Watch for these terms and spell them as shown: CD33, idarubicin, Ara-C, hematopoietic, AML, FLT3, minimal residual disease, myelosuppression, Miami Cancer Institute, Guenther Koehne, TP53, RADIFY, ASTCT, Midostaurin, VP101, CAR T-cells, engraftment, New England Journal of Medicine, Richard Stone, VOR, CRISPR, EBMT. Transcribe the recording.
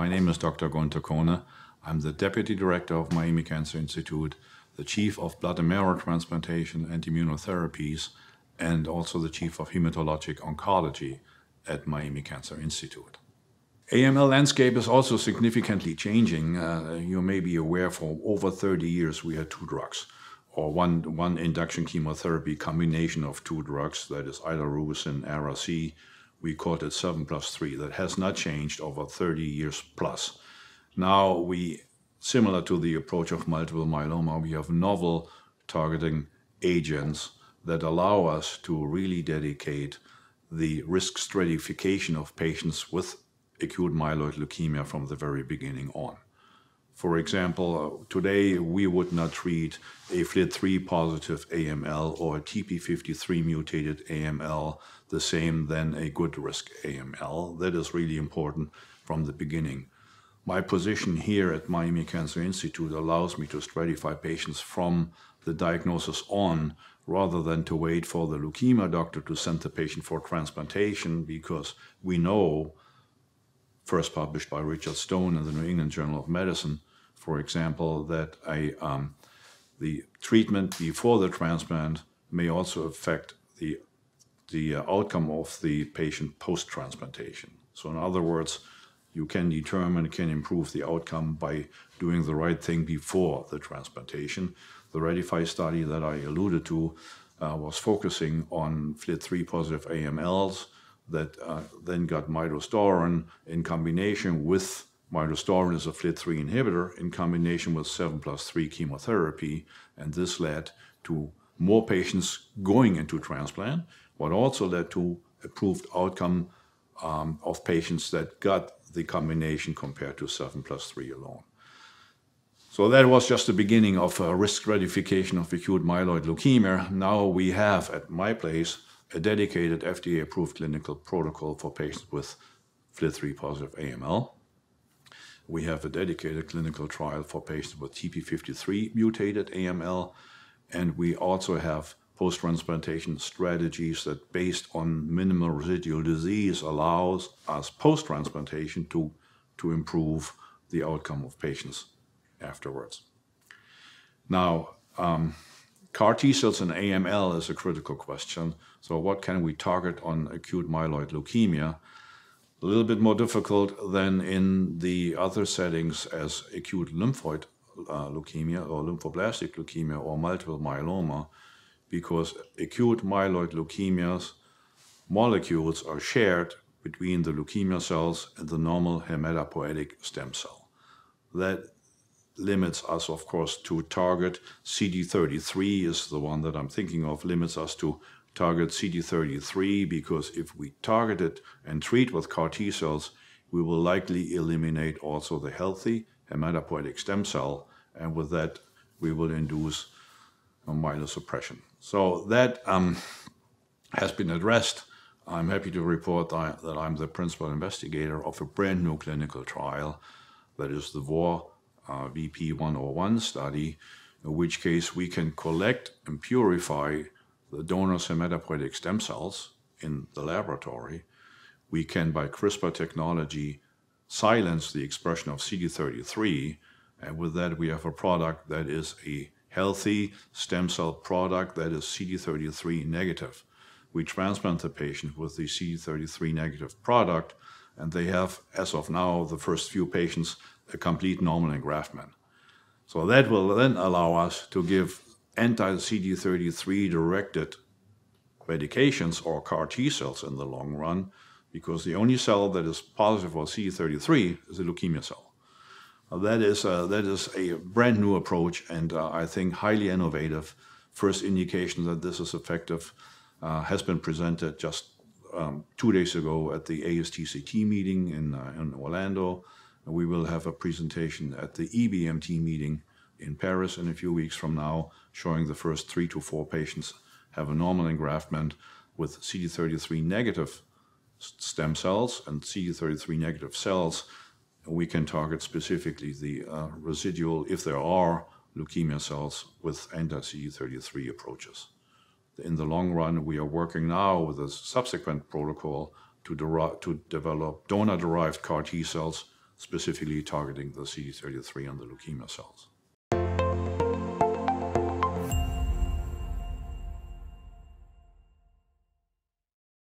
My name is Dr. Guenther Koehne. I'm the Deputy Director of Miami Cancer Institute, the Chief of Blood and Marrow Transplantation and Immunotherapies, and also the Chief of Hematologic Oncology at Miami Cancer Institute. AML landscape is also significantly changing. You may be aware for over 30 years we had two drugs, or one induction chemotherapy combination of two drugs, that is idarubicin, Ara-C. We called it 7+3. That has not changed over 30 years plus. Now we, similar to the approach of multiple myeloma, we have novel targeting agents that allow us to really dedicate the risk stratification of patients with acute myeloid leukemia from the very beginning on. For example, today we would not treat a FLT3 positive AML or a TP53 mutated AML the same than a good risk AML. That is really important from the beginning. My position here at Miami Cancer Institute allows me to stratify patients from the diagnosis on, rather than to wait for the leukemia doctor to send the patient for transplantation, because we know, first published by Richard Stone in the New England Journal of Medicine, for example, that the treatment before the transplant may also affect the outcome of the patient post-transplantation. So in other words, you can determine, can improve the outcome by doing the right thing before the transplantation. The RADIFY study that I alluded to was focusing on FLT3 positive AMLs that then got midostaurin in combination with, midostaurin is a FLT3 inhibitor, in combination with 7+3 chemotherapy, and this led to more patients going into transplant, but also led to improved outcome of patients that got the combination compared to 7+3 alone. So that was just the beginning of risk stratification of acute myeloid leukemia. Now we have, at my place, a dedicated FDA-approved clinical protocol for patients with FLT3-positive AML. We have a dedicated clinical trial for patients with TP53-mutated AML, and we also have post-transplantation strategies that, based on minimal residual disease, allows us post-transplantation to improve the outcome of patients afterwards. Now, CAR T-cells in AML is a critical question. So what can we target on acute myeloid leukemia? A little bit more difficult than in the other settings as acute lymphoid leukemia or lymphoblastic leukemia or multiple myeloma, because acute myeloid leukemia's molecules are shared between the leukemia cells and the normal hematopoietic stem cell. That limits us, of course, to target CD33 is the one that I'm thinking of, limits us to target CD33, because if we target it and treat with CAR T-cells, we will likely eliminate also the healthy hematopoietic stem cell, and with that we will induce a myelosuppression. So that has been addressed. I'm happy to report that I'm the principal investigator of a brand new clinical trial, that is the VOR VP101 study, in which case we can collect and purify the donor's hematopoietic stem cells in the laboratory. We can, by CRISPR technology, silence the expression of CD33, and with that we have a product that is a healthy stem cell product that is CD33 negative. We transplant the patient with the CD33 negative product, and they have, as of now, the first few patients, a complete normal engraftment. So that will then allow us to give anti-CD33 directed medications or CAR T-cells in the long run, because the only cell that is positive for CD33 is a leukemia cell. That is a brand new approach, and I think highly innovative. First indication that this is effective has been presented just 2 days ago at the ASTCT meeting in Orlando. We will have a presentation at the EBMT meeting in Paris in a few weeks from now, showing the first 3 to 4 patients have a normal engraftment with CD33 negative stem cells, and CD33 negative cells, we can target specifically the residual, if there are, leukemia cells with anti-CD33 approaches. In the long run, we are working now with a subsequent protocol to develop donor-derived CAR T-cells specifically targeting the CD33 and the leukemia cells.